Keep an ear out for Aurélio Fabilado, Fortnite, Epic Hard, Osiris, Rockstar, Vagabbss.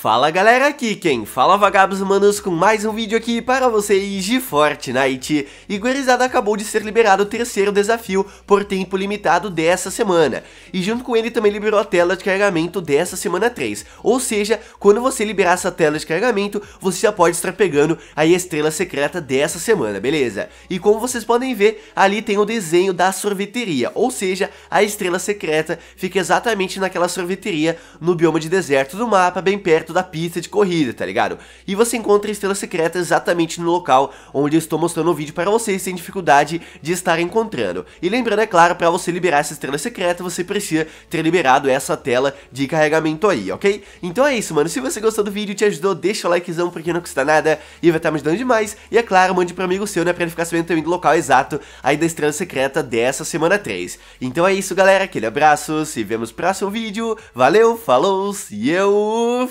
Fala galera, aqui quem fala Vagabbss, manos, com mais um vídeo aqui para vocês de Fortnite. E gurizada, acabou de ser liberado o terceiro desafio por tempo limitado dessa semana. E junto com ele também liberou a tela de carregamento dessa semana 3. Ou seja, quando você liberar essa tela de carregamento, você já pode estar pegando a estrela secreta dessa semana, beleza? E como vocês podem ver, ali tem o desenho da sorveteria. Ou seja, a estrela secreta fica exatamente naquela sorveteria no bioma de deserto do mapa, bem perto da pista de corrida, tá ligado? E você encontra a estrela secreta exatamente no local onde eu estou mostrando o vídeo para vocês sem dificuldade de estar encontrando. E lembrando, é claro, para você liberar essa estrela secreta, você precisa ter liberado essa tela de carregamento aí, ok? Então é isso, mano. Se você gostou do vídeo, te ajudou, deixa o likezão porque não custa nada e vai estar me ajudando demais. E é claro, mande para amigo seu, né, para ele ficar sabendo também do local exato aí da estrela secreta dessa semana 3. Então é isso, galera. Aquele abraço, se vemos no próximo vídeo. Valeu, falou, e eu